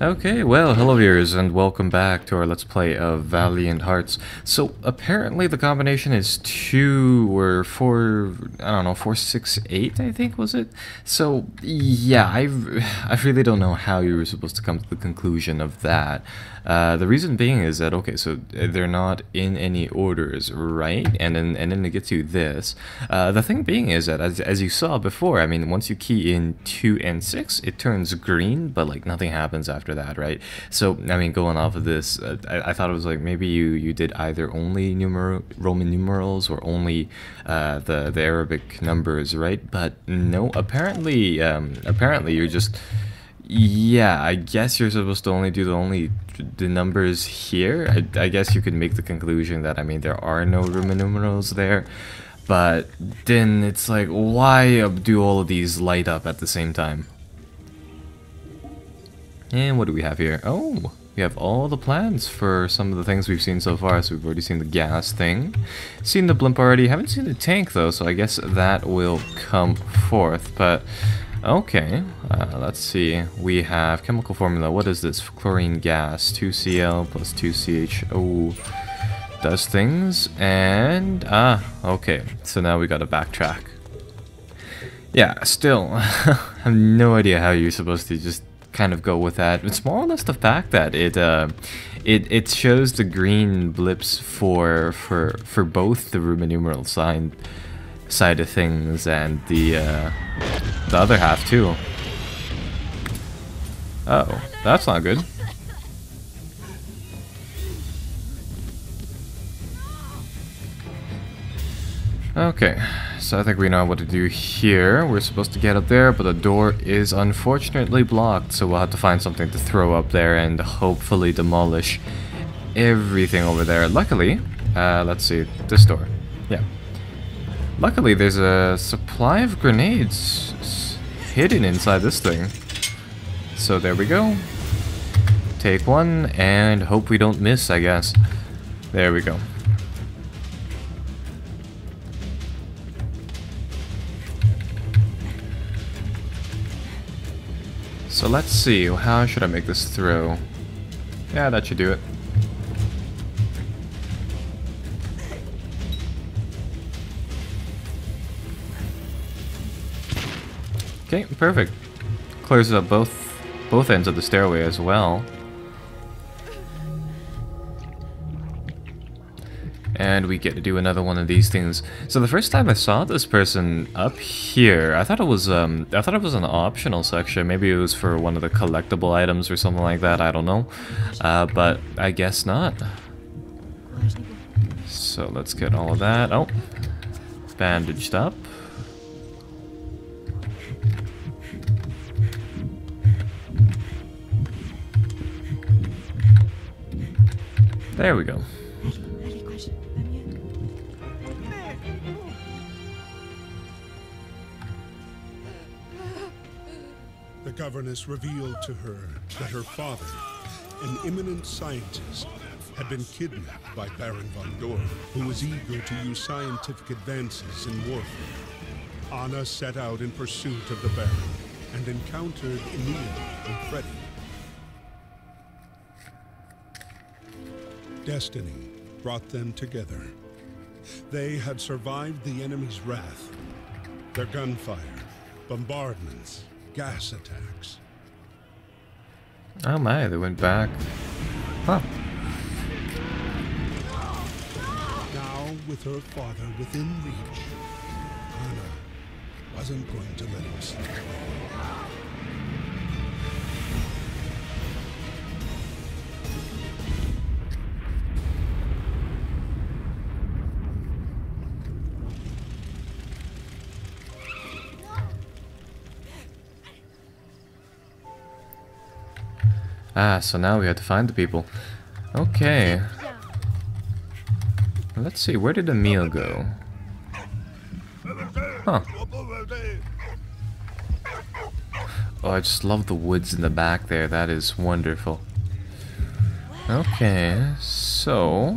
Okay, well, hello viewers, and welcome back to our Let's Play of Valiant Hearts. So, apparently the combination is 2 or 4, I don't know, 4, 6, 8, I think, was it? So, yeah, I really don't know how you were supposed to come to the conclusion of that. The reason being is that, okay, so they're not in any orders, right? And then it gets you this. The thing being is that, as you saw before, I mean, once you key in 2 and 6, it turns green, but, like, nothing happens after that, right? So, I mean, going off of this, I thought it was like maybe you did either only Roman numerals or only the Arabic numbers, right? But no, apparently you're just, yeah, I guess you're supposed to only do the numbers here. I guess you could make the conclusion that, I mean, there are no Roman numerals there. But then it's like, why do all of these light up at the same time? And what do we have here? Oh, we have all the plans for some of the things we've seen so far. So we've already seen the gas thing, seen the blimp already, haven't seen the tank though, so I guess that will come forth. But okay, let's see. We have chemical formula. What is this? Chlorine gas, 2Cl plus 2CHO does things, and okay, so now we gotta backtrack. Yeah, still, I have no idea how you're supposed to just kind of go with that. It's more or less the fact that it shows the green blips for both the Roman numeral side of things and the other half too. Oh, that's not good. Okay, so I think we know what to do here. We're supposed to get up there, but the door is unfortunately blocked, so we'll have to find something to throw up there and hopefully demolish everything over there. Luckily, let's see, this door. Yeah. Luckily, there's a supply of grenades hidden inside this thing. So there we go. Take one, and hope we don't miss, I guess. There we go. So let's see, how should I make this throw? Yeah, that should do it. Okay, perfect. Clears up both ends of the stairway as well. And we get to do another one of these things. So the first time I saw this person up here, I thought it was an optional section. Maybe it was for one of the collectible items or something like that. I don't know, but I guess not. So let's get all of that. Oh, bandaged up. There we go. The governess revealed to her that her father, an eminent scientist, had been kidnapped by Baron Von Dorf, who was eager to use scientific advances in warfare. Anna set out in pursuit of the Baron and encountered Emil and Freddy. Destiny brought them together. They had survived the enemy's wrath, their gunfire, bombardments, gas attacks. Oh my, they went back. Huh. Now, with her father within reach, Anna wasn't going to let him slip . Ah, so now we have to find the people. Okay. Let's see, where did Emil go? Huh. Oh, I just love the woods in the back there. That is wonderful. Okay, so...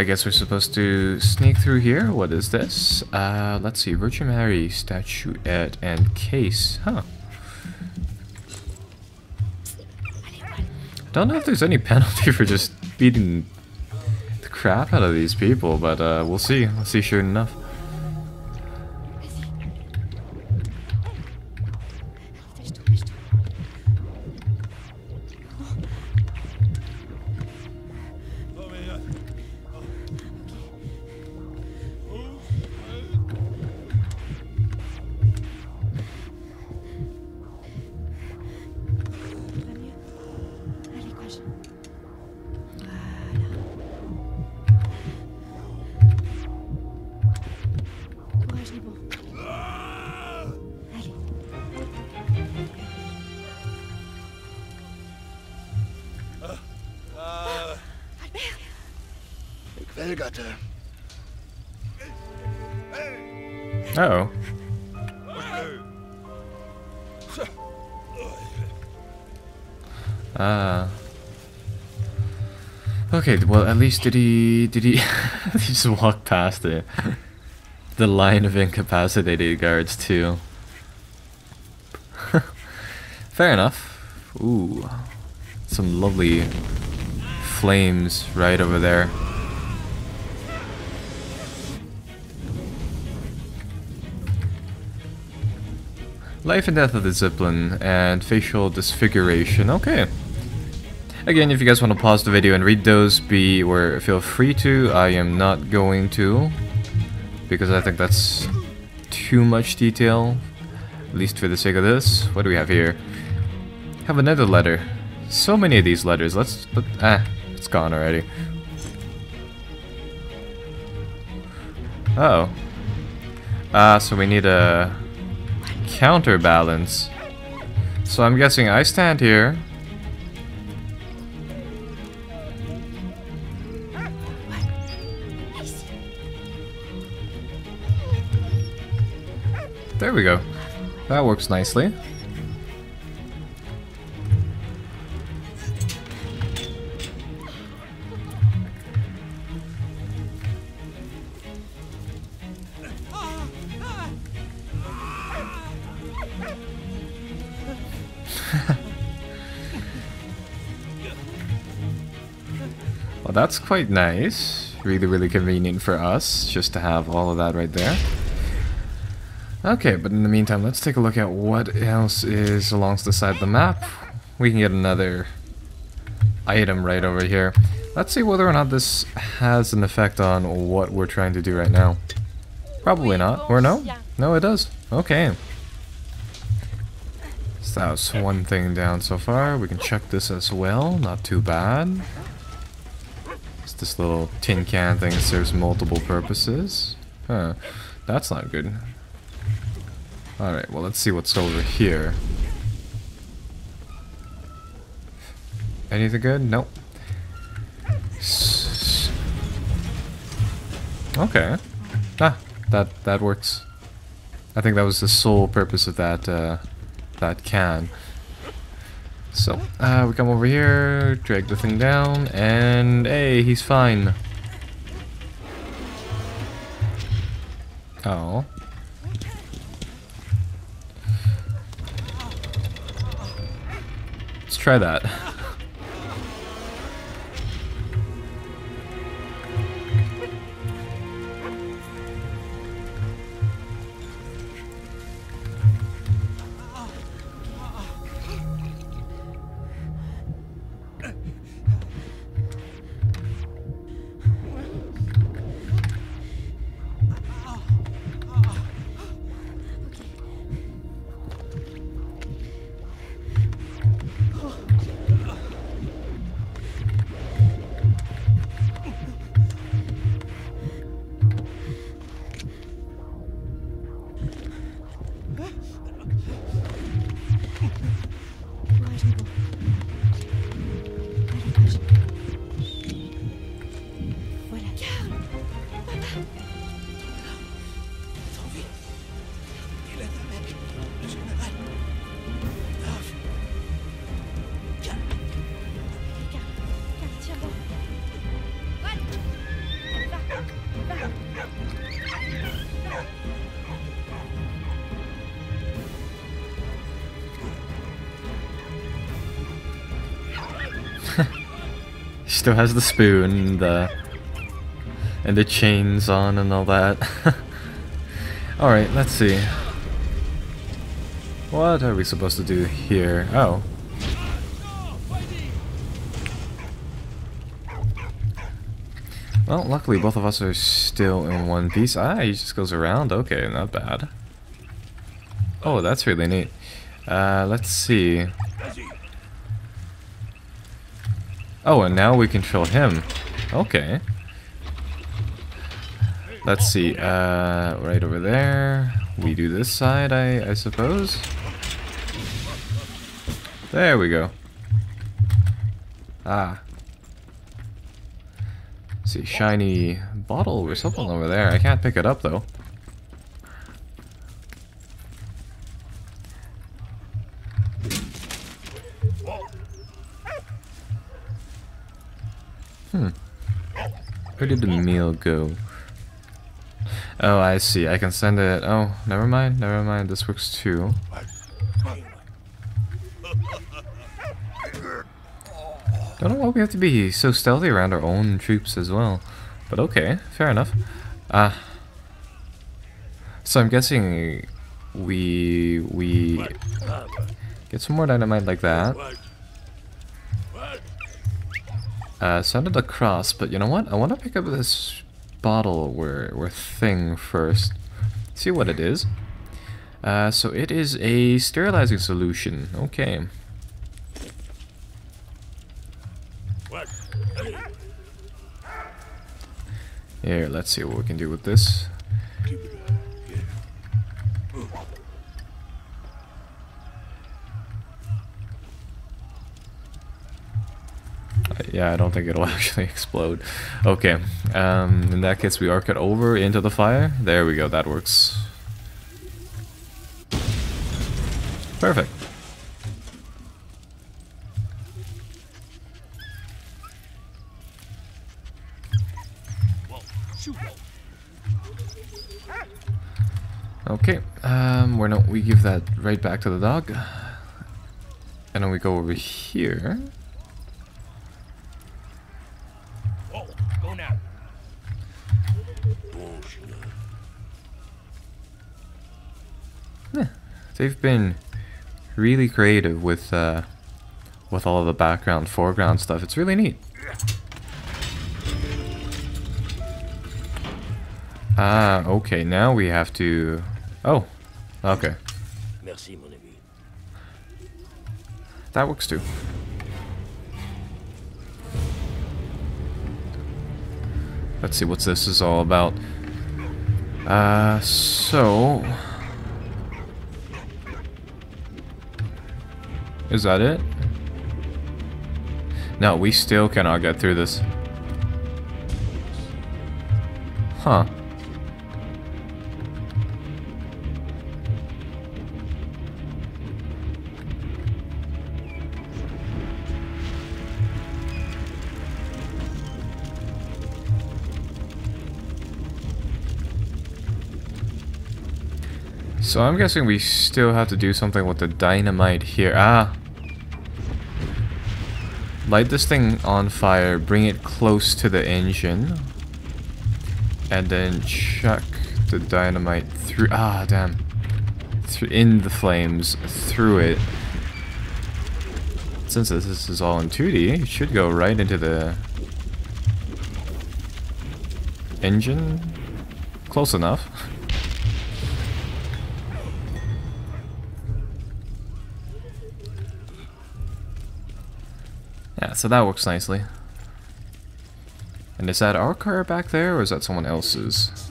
I guess we're supposed to sneak through here. What is this? Let's see. Virgin Mary, statuette, and case. Huh. I don't know if there's any penalty for just beating the crap out of these people, but we'll see. We'll see sure enough. Uh-oh. Okay, well, at least did he just walk past it. The line of incapacitated guards too. Fair enough. Ooh. Some lovely flames right over there. Life and death of the Zeppelin and facial disfiguration. Okay. Again, if you guys want to pause the video and read those, feel free to. I am not going to, because I think that's too much detail, at least for the sake of this. What do we have here? Have another letter. So many of these letters. It's gone already. Uh oh. So we need a counterbalance. So I'm guessing I stand here. There we go. That works nicely. Well, that's quite nice. Really, really convenient for us just to have all of that right there. Okay, but in the meantime, let's take a look at what else is along the side of the map. We can get another item right over here. Let's see whether or not this has an effect on what we're trying to do right now. Probably not. Or no? No, it does. Okay. So that was one thing down so far. We can check this as well. Not too bad. It's this little tin can thing that serves multiple purposes. Huh. That's not good. Alright, well, let's see what's over here. Anything good? Nope. Okay. Ah, that works. I think that was the sole purpose of that, that can. So, we come over here, drag the thing down, and hey, he's fine. Oh. Let's try that. still has the spoon and the chains on and all that. Alright, let's see. What are we supposed to do here? Oh. Well, luckily both of us are still in one piece. Ah, he just goes around. Okay, not bad. Oh, that's really neat. Let's see. Oh, and now we control him. Okay. Let's see. Right over there. We do this side, I suppose. There we go. Ah. Let's see, shiny bottle or something over there. I can't pick it up though. Hmm. Where did the meal go? Oh, I see. I can send it. Oh, never mind. Never mind. This works too. Don't know why we have to be so stealthy around our own troops as well. But okay, fair enough. So I'm guessing we get some more dynamite like that. Send it across, but you know what? I want to pick up this bottle or thing first. See what it is. So it is a sterilizing solution. Okay. Here, let's see what we can do with this. Yeah, I don't think it'll actually explode. Okay, in that case we arc it over into the fire. There we go, that works. Perfect. Okay, where don't we give that right back to the dog. And then we go over here. They've been really creative with all of the background, foreground stuff. It's really neat. Ah, okay. Now we have to. Oh, okay. Merci, mon ami. That works too. Let's see what this is all about. So. Is that it? No, we still cannot get through this. Huh. So I'm guessing we still have to do something with the dynamite here. Ah! Light this thing on fire, bring it close to the engine, and then chuck the dynamite through. Ah, damn. In the flames, through it. Since this is all in 2D, it should go right into the engine. Close enough. So that works nicely. And is that our car back there, or is that someone else's?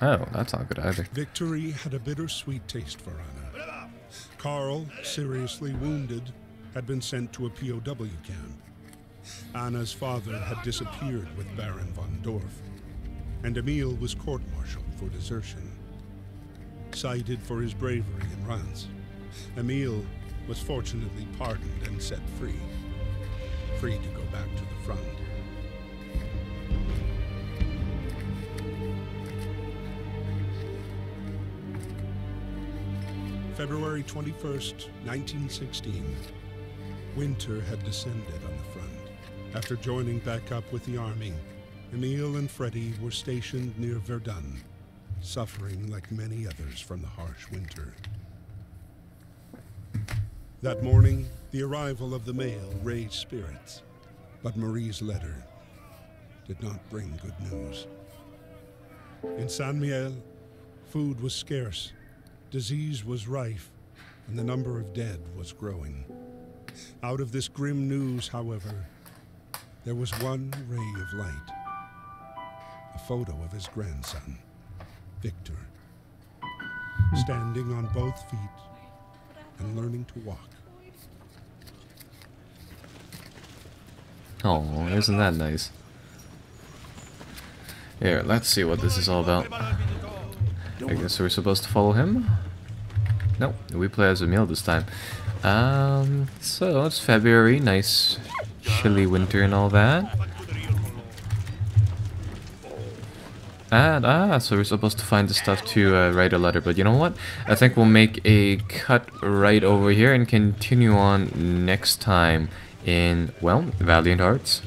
Oh, that's not good either. Victory had a bittersweet taste for Anna. Karl, seriously wounded, had been sent to a POW camp. Anna's father had disappeared with Baron Von Dorf, and Emil was court-martialed for desertion. Cited for his bravery in Reims, Emil was fortunately pardoned and set free. Free to go back to the front. February 21st, 1916. Winter had descended on the front. After joining back up with the army, Emil and Freddy were stationed near Verdun, suffering like many others from the harsh winter. That morning, the arrival of the mail raised spirits, but Marie's letter did not bring good news. In Saint-Mihiel, food was scarce, disease was rife, and the number of dead was growing. Out of this grim news, however, there was one ray of light. A photo of his grandson, Victor, standing on both feet and learning to walk. Oh, isn't that nice? Here, let's see what this is all about. I guess we're supposed to follow him? No, we play as Emil this time. So it's February, nice chilly winter and all that. And, so we're supposed to find the stuff to write a letter, but you know what? I think we'll make a cut right over here and continue on next time in, well, Valiant Hearts.